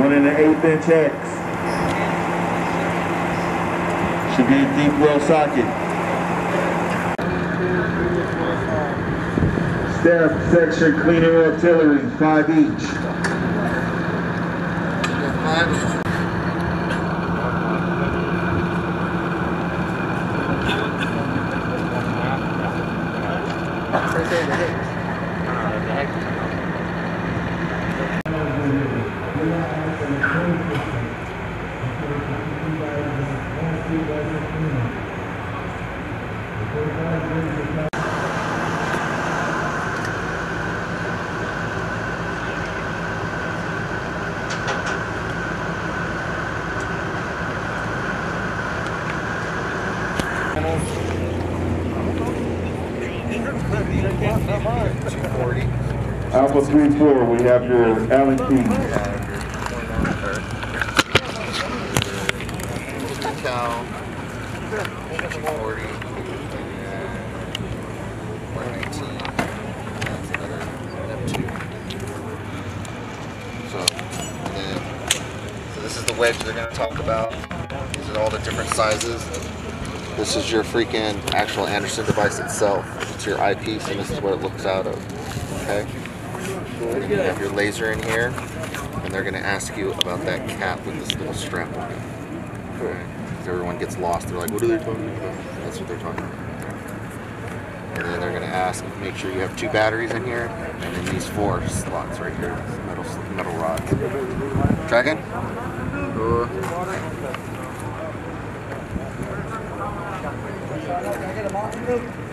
1 1/8" X. Should be a deep well socket. Staff section cleaning artillery, 5 each. 5 each. Alpha 3-4, we have your Allen Key. Cow, 40, 119, that's another Neptune. So this is the wedge they're going to talk about. These are all the different sizes. This is your freaking actual Anderson device itself. It's your eyepiece, and this is what it looks out of. Okay. And you have your laser in here, and they're going to ask you about that cap with this little strap on it. Because everyone gets lost, they're like, what are they talking about? That's what they're talking about. And then they're going to ask, make sure you have 2 batteries in here, and then these 4 slots right here, metal rods. Try again? Can I get a marking group?